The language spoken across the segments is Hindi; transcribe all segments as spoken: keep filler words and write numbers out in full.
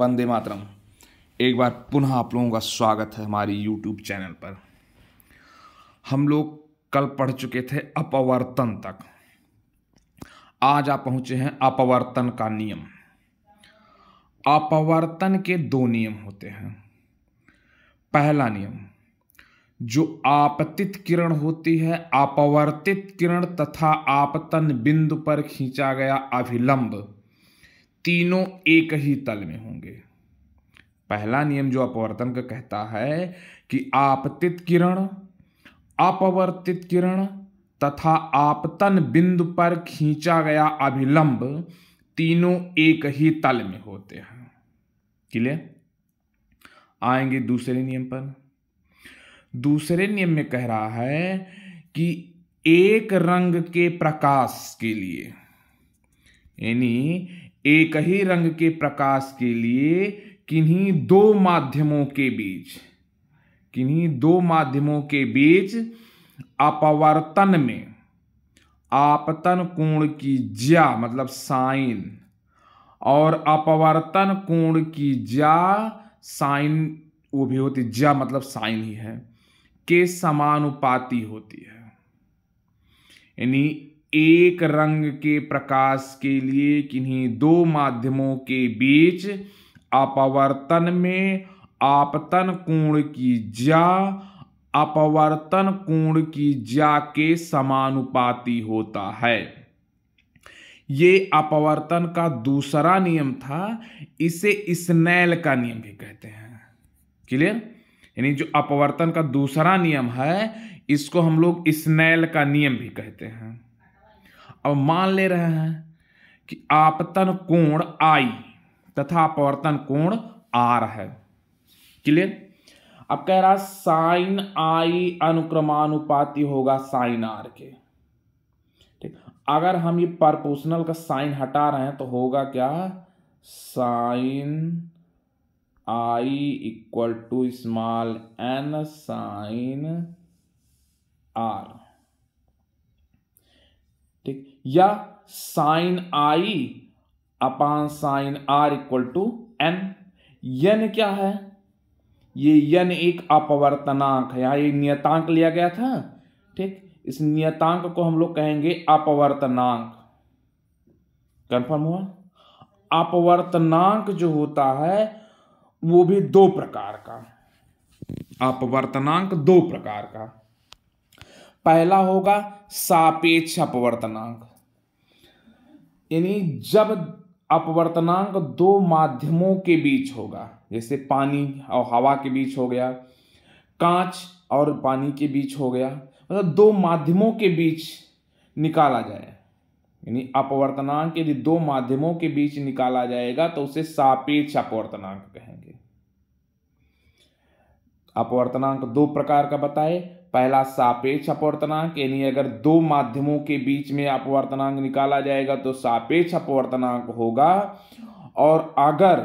वंदे मातरम। एक बार पुनः आप लोगों का स्वागत है हमारी यूट्यूब चैनल पर। हम लोग कल पढ़ चुके थे अपवर्तन तक, आज आप पहुंचे हैं अपवर्तन का नियम। अपवर्तन के दो नियम होते हैं। पहला नियम, जो आपतित किरण होती है, अपवर्तित किरण तथा आपतन बिंदु पर खींचा गया अभिलंब तीनों एक ही तल में होंगे। पहला नियम जो अपवर्तन का कहता है कि आपतित किरण, अपवर्तित किरण तथा आपतन बिंदु पर खींचा गया अभिलंब तीनों एक ही तल में होते हैं। क्लियर? आएंगे दूसरे नियम पर। दूसरे नियम में कह रहा है कि एक रंग के प्रकाश के लिए, यानी एक ही रंग के प्रकाश के लिए किन्हीं दो माध्यमों के बीच किन्हीं दो माध्यमों के बीच अपवर्तन में आपतन कोण की ज्या मतलब साइन और अपवर्तन कोण की ज्या साइन, वो भी होती ज्या मतलब साइन ही है, के समानुपाती होती है। यानी एक रंग के प्रकाश के लिए किन्हीं दो माध्यमों के बीच अपवर्तन में आपतन कोण की ज्या अपवर्तन कोण की ज्या के समानुपाती होता है। ये अपवर्तन का दूसरा नियम था। इसे स्नेल का नियम भी कहते हैं। क्लियर? यानी जो अपवर्तन का दूसरा नियम है, इसको हम लोग स्नेल का नियम भी कहते हैं। अब मान ले रहे हैं कि आपतन कोण I तथा अपवर्तन कोण R है। क्लियर? अब कह रहा साइन I अनुक्रमानुपाती होगा साइन R के। ठीक, अगर हम ये प्रोपोर्शनल का साइन हटा रहे हैं तो होगा क्या, sine I equal to small n sine R। ठीक, या sine I upon sine R equal to N. N क्या है? ये एन एक अपवर्तनांक है। यहाँ एक नियतांक लिया गया था। ठीक, इस नियतांक को हम लोग कहेंगे अपवर्तनांक। कंफर्म हुआ? अपवर्तनांक जो होता है वो भी दो प्रकार का, अपवर्तनांक दो प्रकार का। पहला होगा सापेक्ष अपवर्तनांक, यानी जब अपवर्तनांक दो माध्यमों के बीच होगा, जैसे पानी और हवा के बीच हो गया, कांच और पानी के बीच हो गया, मतलब दो माध्यमों के बीच निकाला जाए, यानी अपवर्तनांक यदि दो माध्यमों के बीच निकाला जाएगा तो उसे सापेक्ष अपवर्तनांक कहेंगे। अपवर्तनांक दो प्रकार का बताए। पहला सापेक्ष अपवर्तनांक, यानी अगर दो माध्यमों के बीच में अपवर्तनांक निकाला जाएगा तो सापेक्ष अपवर्तनांक होगा, और अगर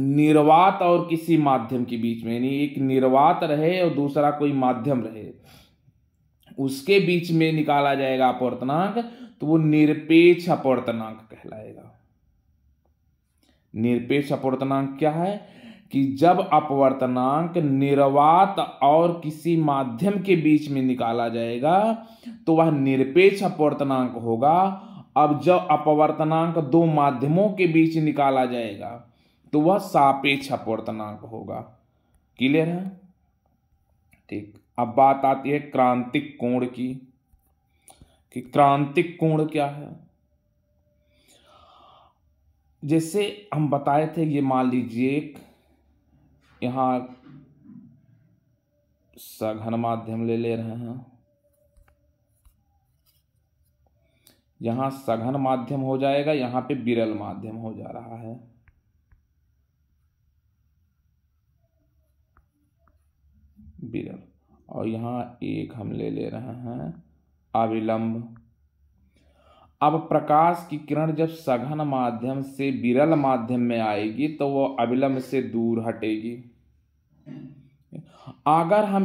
निर्वात और किसी माध्यम के बीच में, यानी एक निर्वात रहे और दूसरा कोई माध्यम रहे, उसके बीच में निकाला जाएगा अपवर्तनांक तो वो निरपेक्ष अपवर्तनांक कहलाएगा। निरपेक्ष अपवर्तनांक क्या है कि जब अपवर्तनांक निर्वात और किसी माध्यम के बीच में निकाला जाएगा तो वह निरपेक्ष अपवर्तनांक होगा। अब जब अपवर्तनांक दो माध्यमों के बीच निकाला जाएगा तो वह सापेक्ष अपवर्तनांक होगा। क्लियर है? ठीक, अब बात आती है क्रांतिक कोण की, कि क्रांतिक कोण क्या है। जैसे हम बताए थे, ये मान लीजिए यहाँ सघन माध्यम ले ले रहे हैं, यहाँ सघन माध्यम हो जाएगा, यहाँ पे विरल माध्यम हो जा रहा है। विरल, और यहाँ एक हम ले ले रहे हैं अविलंब। अब प्रकाश की किरण जब सघन माध्यम से विरल माध्यम में आएगी तो वो अविलंब से दूर हटेगी। अगर हम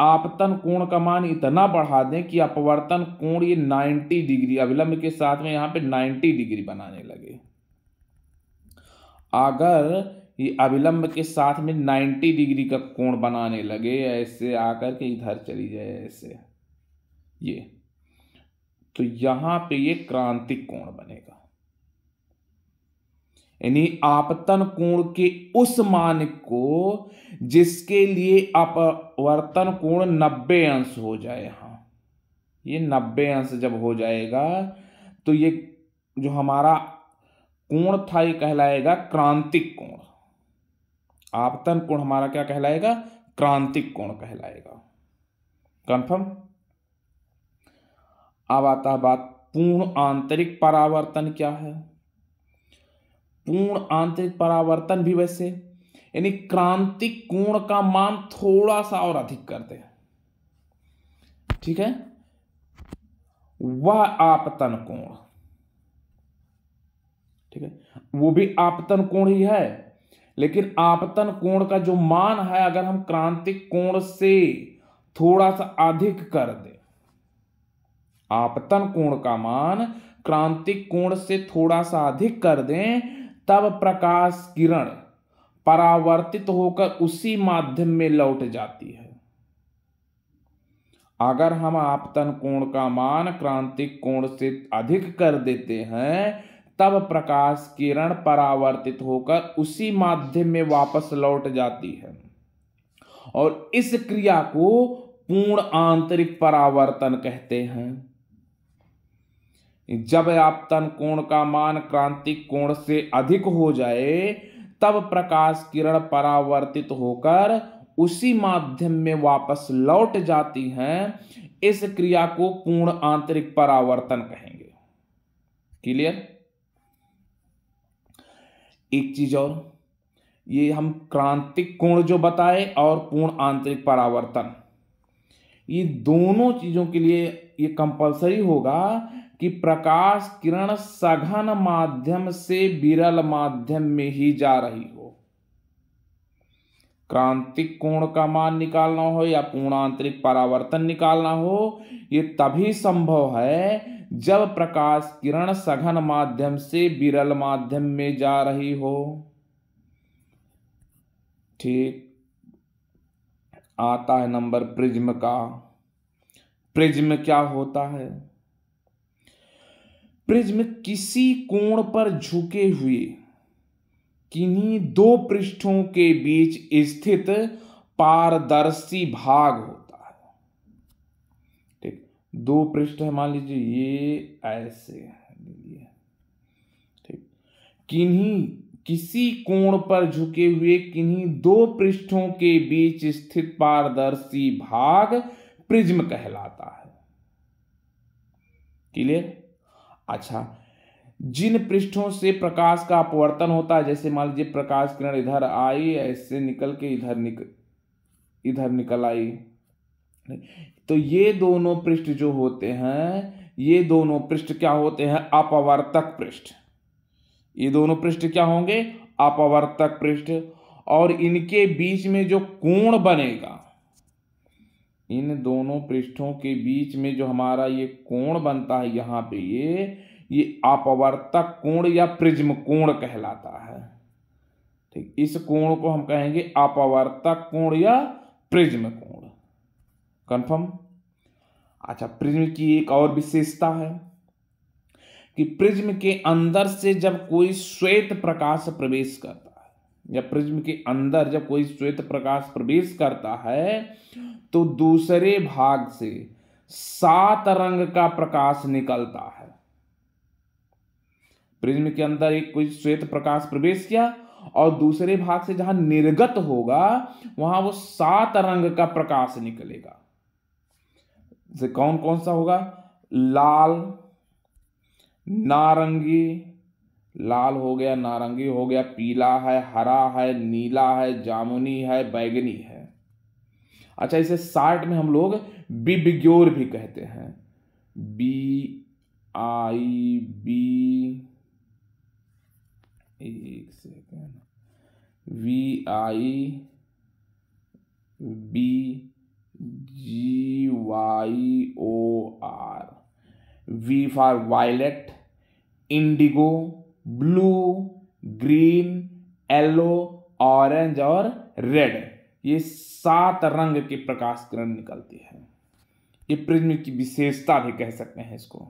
आपतन कोण का मान इतना बढ़ा दें कि अपवर्तन कोण ये नब्बे डिग्री, अविलंब के साथ में यहाँ पे नब्बे डिग्री बनाने लगे, अगर ये अविलंब के साथ में नब्बे डिग्री का कोण बनाने लगे, ऐसे आकर के इधर चली जाए ऐसे, ये तो यहाँ पे ये क्रांतिक कोण बनेगा। यानी आपतन कोण के उस मान को जिसके लिए अपवर्तन कोण नब्बे अंश हो जाए। हाँ, ये नब्बे अंश जब हो जाएगा तो ये जो हमारा कोण था ये कहलाएगा क्रांतिक कोण। आपतन कोण हमारा क्या कहलाएगा? क्रांतिक कोण कहलाएगा। कंफर्म। अब आता है बात पूर्ण आंतरिक परावर्तन क्या है। पूर्ण आंतरिक परावर्तन भी वैसे, यानी क्रांतिक कोण का मान थोड़ा सा और अधिक कर दे, ठीक है, वह आपतन कोण, ठीक है, वो भी आपतन कोण ही है, लेकिन आपतन कोण का जो मान है अगर हम क्रांतिक कोण से थोड़ा सा अधिक कर दे, आपतन कोण का मान क्रांतिक कोण से थोड़ा सा अधिक कर दें, तब प्रकाश किरण परावर्तित होकर उसी माध्यम में लौट जाती है। अगर हम आपतन कोण का मान क्रांतिक कोण से अधिक कर देते हैं तब प्रकाश किरण परावर्तित होकर उसी माध्यम में वापस लौट जाती है, और इस क्रिया को पूर्ण आंतरिक परावर्तन कहते हैं। जब आपतन कोण का मान क्रांतिक कोण से अधिक हो जाए तब प्रकाश किरण परावर्तित होकर उसी माध्यम में वापस लौट जाती हैं, इस क्रिया को पूर्ण आंतरिक परावर्तन कहेंगे। क्लियर। एक चीज और, ये हम क्रांतिक कोण जो बताए और पूर्ण आंतरिक परावर्तन, ये दोनों चीजों के लिए ये कंपलसरी होगा कि प्रकाश किरण सघन माध्यम से विरल माध्यम में ही जा रही हो। क्रांतिक कोण का मान निकालना हो या पूर्ण आंतरिक परावर्तन निकालना हो, ये तभी संभव है जब प्रकाश किरण सघन माध्यम से विरल माध्यम में जा रही हो। ठीक। आता है नंबर प्रिज्म का। प्रिज्म क्या होता है? प्रिज्म किसी कोण पर झुके हुए किन्हीं दो पृष्ठों के बीच स्थित पारदर्शी भाग होता है। ठीक, दो पृष्ठ है, मान लीजिए ये ऐसे है, ठीक, किन्हीं किसी कोण पर झुके हुए किन्हीं दो पृष्ठों के बीच स्थित पारदर्शी भाग प्रिज्म कहलाता है। क्लियर। अच्छा, जिन पृष्ठों से प्रकाश का अपवर्तन होता है, जैसे मान लीजिए प्रकाश किरण इधर आई, ऐसे निकल के इधर निक इधर निकल आई, तो ये दोनों पृष्ठ जो होते हैं, ये दोनों पृष्ठ क्या होते हैं? अपवर्तक पृष्ठ। ये दोनों पृष्ठ क्या होंगे? अपवर्तक पृष्ठ। और इनके बीच में जो कोण बनेगा, इन दोनों पृष्ठों के बीच में जो हमारा ये कोण बनता है यहाँ पे, ये ये अपवर्तक कोण या प्रिज्म कोण कहलाता है। ठीक, इस कोण को हम कहेंगे अपवर्तक कोण या प्रिज्म कोण। कंफर्म। अच्छा, प्रिज्म की एक और विशेषता है कि प्रिज्म के अंदर से जब कोई श्वेत प्रकाश प्रवेश करता, या प्रिज्म के अंदर जब कोई श्वेत प्रकाश प्रवेश करता है तो दूसरे भाग से सात रंग का प्रकाश निकलता है। प्रिज्म के अंदर एक कोई श्वेत प्रकाश प्रवेश किया और दूसरे भाग से जहां निर्गत होगा वहां वो सात रंग का प्रकाश निकलेगा। जैसे कौन कौन सा होगा? लाल, नारंगी, लाल हो गया, नारंगी हो गया, पीला है, हरा है, नीला है, जामुनी है, बैगनी है। अच्छा, इसे शार्ट में हम लोग बिबिग्योर भी कहते हैं, बी आई बी, एक second, V I B G Y O R. V for violet, indigo, blue, green, yellow, orange और रेड, ये सात रंग के प्रकाश किरण निकलती है। ये प्रिज्म की विशेषता भी कह सकते हैं इसको।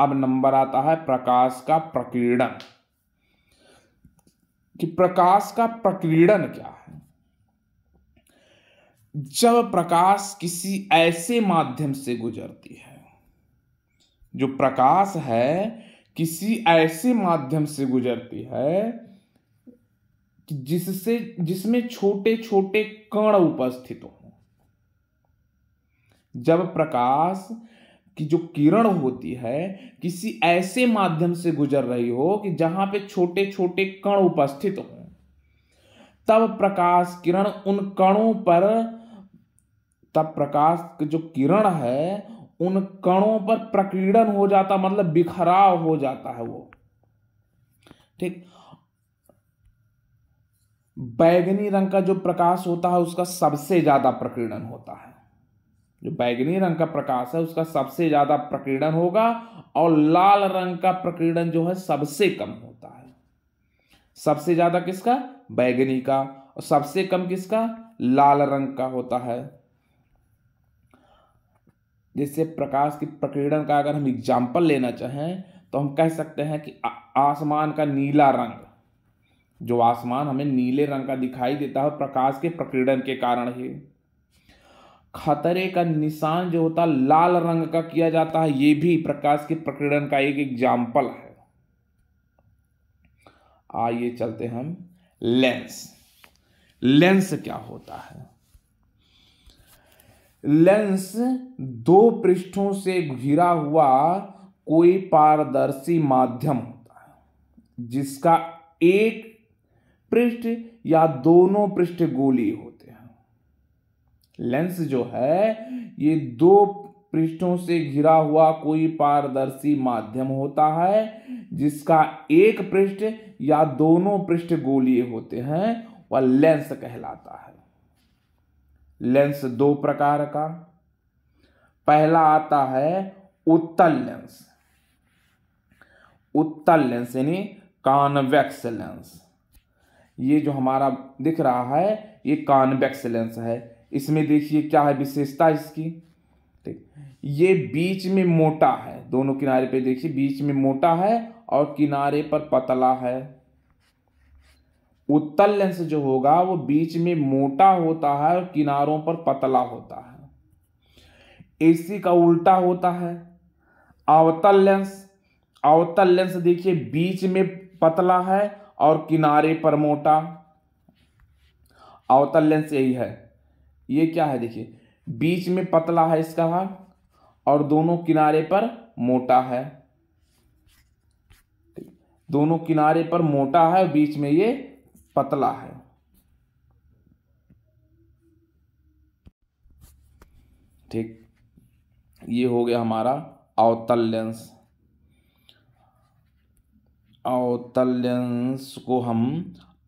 अब नंबर आता है प्रकाश का प्रकीर्णन, कि प्रकाश का प्रकीर्णन क्या है। जब प्रकाश किसी ऐसे माध्यम से गुजरती है, जो प्रकाश है किसी ऐसे माध्यम से गुजरती है कि जिससे जिसमें छोटे छोटे कण उपस्थित हो। जब प्रकाश की जो किरण होती है किसी ऐसे माध्यम से गुजर रही हो कि जहां पे छोटे छोटे कण उपस्थित हो, तब प्रकाश किरण उन कणों पर, तब प्रकाश की जो किरण है उन कणों पर प्रकीर्णन हो जाता, मतलब बिखराव हो जाता है वो। ठीक, बैगनी रंग का जो प्रकाश होता है उसका सबसे ज्यादा प्रकीर्णन होता है। जो बैगनी रंग का प्रकाश है उसका सबसे ज्यादा प्रकीर्णन होगा, और लाल रंग का प्रकीर्णन जो है सबसे कम होता है। सबसे ज्यादा किसका? बैगनी का। और सबसे कम किसका? लाल रंग का होता है। जैसे प्रकाश की प्रकीर्णन का अगर हम एग्जाम्पल लेना चाहें तो हम कह सकते हैं कि आसमान का नीला रंग, जो आसमान हमें नीले रंग का दिखाई देता है प्रकाश के प्रकीर्णन के कारण ही। खतरे का निशान जो होता है लाल रंग का किया जाता है, ये भी प्रकाश के प्रकीर्णन का एक एग्जाम्पल है। आइए चलते हैं हम लेंस। लेंस क्या होता है? लेंस दो पृष्ठों से घिरा हुआ कोई पारदर्शी माध्यम होता है जिसका एक पृष्ठ या दोनों पृष्ठ गोलीय होते हैं। लेंस जो है ये दो पृष्ठों से घिरा हुआ कोई पारदर्शी माध्यम होता है जिसका एक पृष्ठ या दोनों पृष्ठ गोलीय होते हैं, वह लेंस कहलाता है। लेंस दो प्रकार का, पहला आता है उत्तल लेंस। उत्तल लेंस यानी कॉन्वेक्स लेंस। ये जो हमारा दिख रहा है ये कॉन्वेक्स लेंस है। इसमें देखिए क्या है विशेषता इसकी। ठीक, ये बीच में मोटा है, दोनों किनारे पे देखिए बीच में मोटा है और किनारे पर पतला है। उत्तल लेंस जो होगा वो बीच में मोटा होता है और किनारों पर पतला होता है। इसी का उल्टा होता है अवतल लेंस। अवतल लेंस देखिए बीच में पतला है और किनारे पर मोटा। अवतल लेंस यही है। ये क्या है देखिए, बीच में पतला है इसका भाग और दोनों किनारे पर मोटा है। दोनों किनारे पर मोटा है, बीच में ये पतला है। ठीक, ये हो गया हमारा अवतल लेंस। अवतल लेंस को हम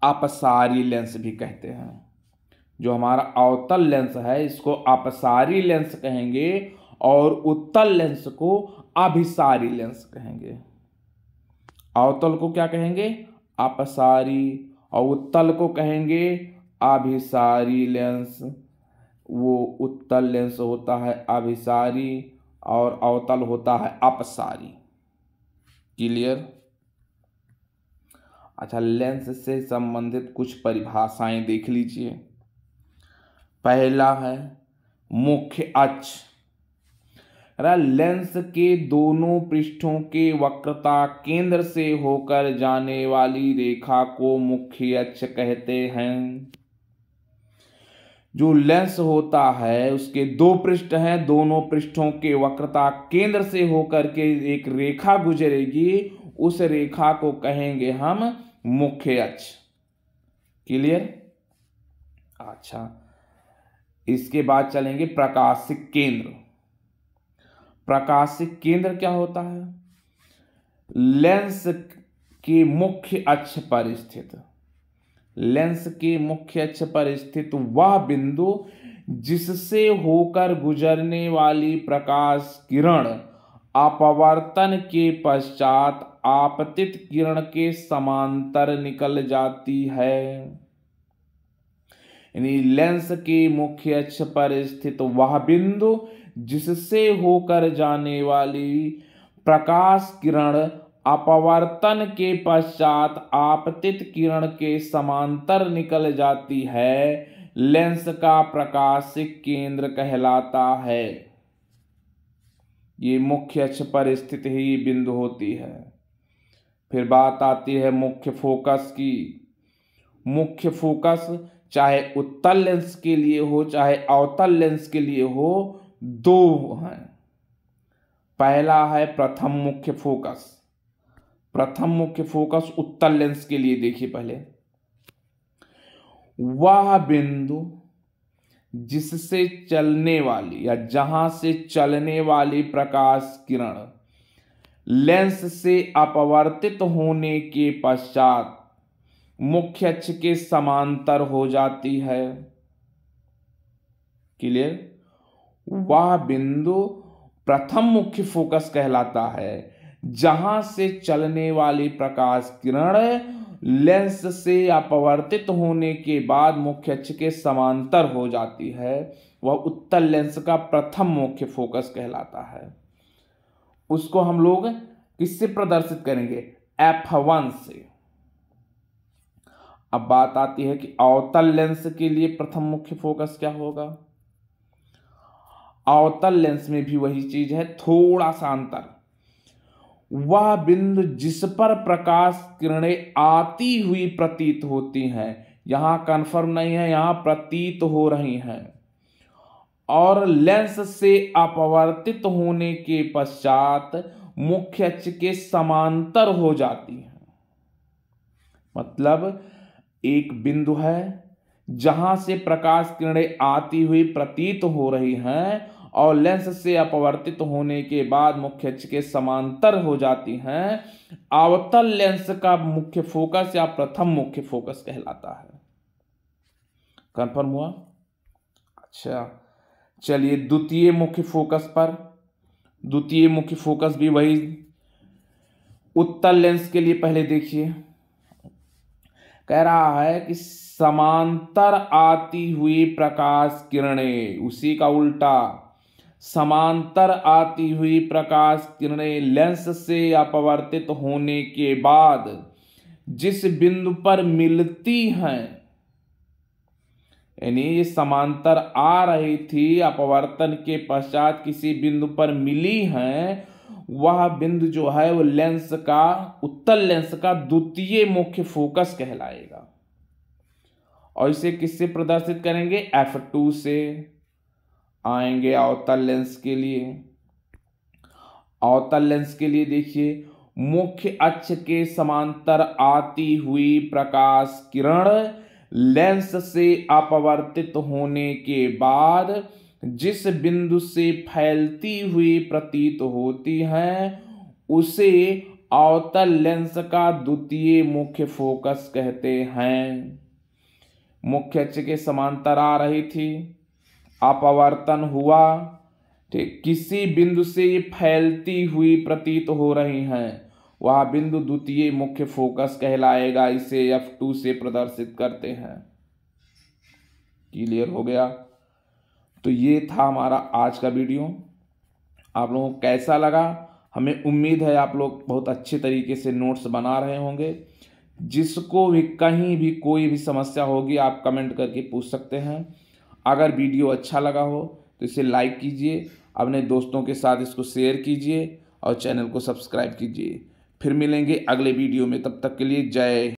अपसारी लेंस भी कहते हैं। जो हमारा अवतल लेंस है इसको अपसारी लेंस कहेंगे और उत्तल लेंस को अभिसारी लेंस कहेंगे। अवतल को क्या कहेंगे? अपसारी, और उत्तल को कहेंगे अभिसारी लेंस। वो उत्तल लेंस होता है अभिसारी और अवतल होता है अपसारी। क्लियर? अच्छा, लेंस से संबंधित कुछ परिभाषाएं देख लीजिए। पहला है मुख्य अक्ष। लेंस के दोनों पृष्ठों के वक्रता केंद्र से होकर जाने वाली रेखा को मुख्य अक्ष कहते हैं। जो लेंस होता है उसके दो पृष्ठ हैं, दोनों पृष्ठों के वक्रता केंद्र से होकर के एक रेखा गुजरेगी, उस रेखा को कहेंगे हम मुख्य अक्ष। क्लियर? अच्छा, इसके बाद चलेंगे प्रकाशिक केंद्र। प्रकाशिक केंद्र क्या होता है? लेंस के मुख्य अक्ष पर स्थित, लेंस के मुख्य अक्ष पर स्थित वह बिंदु जिससे होकर गुजरने वाली प्रकाश किरण अपवर्तन के पश्चात आपतित किरण के समांतर निकल जाती है। यानी लेंस के मुख्य अक्ष पर स्थित वह बिंदु जिससे होकर जाने वाली प्रकाश किरण अपवर्तन के पश्चात आपतित किरण के समांतर निकल जाती है, लेंस का प्रकाशिक केंद्र कहलाता है। ये मुख्य अक्ष पर स्थित ही बिंदु होती है। फिर बात आती है मुख्य फोकस की। मुख्य फोकस चाहे उत्तल लेंस के लिए हो चाहे अवतल लेंस के लिए हो, दो हैं। पहला है प्रथम मुख्य फोकस। प्रथम मुख्य फोकस उत्तल लेंस के लिए देखिए, पहले वह बिंदु जिससे चलने वाली या जहां से चलने वाली प्रकाश किरण लेंस से अपवर्तित होने के पश्चात मुख्य अक्ष के समांतर हो जाती है। क्लियर? वह बिंदु प्रथम मुख्य फोकस कहलाता है, जहां से चलने वाली प्रकाश किरण लेंस से अपवर्तित होने के बाद मुख्य अक्ष के समांतर हो जाती है। वह उत्तल लेंस का प्रथम मुख्य फोकस कहलाता है। उसको हम लोग किससे प्रदर्शित करेंगे? एफ वन से। अब बात आती है कि अवतल लेंस के लिए प्रथम मुख्य फोकस क्या होगा। अवतल लेंस में भी वही चीज है, थोड़ा सा अंतर। वह बिंदु जिस पर प्रकाश किरणें आती हुई प्रतीत होती हैं, यहां कन्फर्म नहीं है, यहां प्रतीत हो रही हैं, और लेंस से अपवर्तित होने के पश्चात मुख्य अक्ष के समांतर हो जाती है। मतलब एक बिंदु है जहां से प्रकाश किरणें आती हुई प्रतीत हो रही हैं और लेंस से अपवर्तित होने के बाद मुख्य अक्ष के समांतर हो जाती हैं। अवतल लेंस का मुख्य फोकस या प्रथम मुख्य फोकस कहलाता है। कंफर्म हुआ? अच्छा, चलिए द्वितीय मुख्य फोकस पर। द्वितीय मुख्य फोकस भी वही उत्तल लेंस के लिए पहले देखिए, कह रहा है कि समांतर आती हुई प्रकाश किरणें, उसी का उल्टा, समांतर आती हुई प्रकाश किरणें लेंस से अपवर्तित होने के बाद जिस बिंदु पर मिलती हैं, यानी ये समांतर आ रही थी, अपवर्तन के पश्चात किसी बिंदु पर मिली हैं, वह बिंदु जो है वो लेंस का, उत्तल लेंस का द्वितीय मुख्य फोकस कहलाएगा। और इसे किससे प्रदर्शित करेंगे? एफ टू से। आएंगे अवतल लेंस के लिए। अवतल लेंस के लिए देखिए, मुख्य अक्ष के समांतर आती हुई प्रकाश किरण लेंस से अपवर्तित होने के बाद जिस बिंदु से फैलती हुई प्रतीत होती हैं, उसे अवतल लेंस का द्वितीय मुख्य फोकस कहते हैं। मुख्य अक्ष के समांतर आ रही थी, अपवर्तन हुआ, ठीक, किसी बिंदु से ये फैलती हुई प्रतीत हो रही हैं, वह बिंदु द्वितीय मुख्य फोकस कहलाएगा। इसे एफ टू से प्रदर्शित करते हैं। क्लियर हो गया? तो ये था हमारा आज का वीडियो। आप लोगों को कैसा लगा? हमें उम्मीद है आप लोग बहुत अच्छे तरीके से नोट्स बना रहे होंगे। जिसको भी कहीं भी कोई भी समस्या होगी आप कमेंट करके पूछ सकते हैं। अगर वीडियो अच्छा लगा हो तो इसे लाइक कीजिए, अपने दोस्तों के साथ इसको शेयर कीजिए और चैनल को सब्सक्राइब कीजिए। फिर मिलेंगे अगले वीडियो में, तब तक के लिए जय।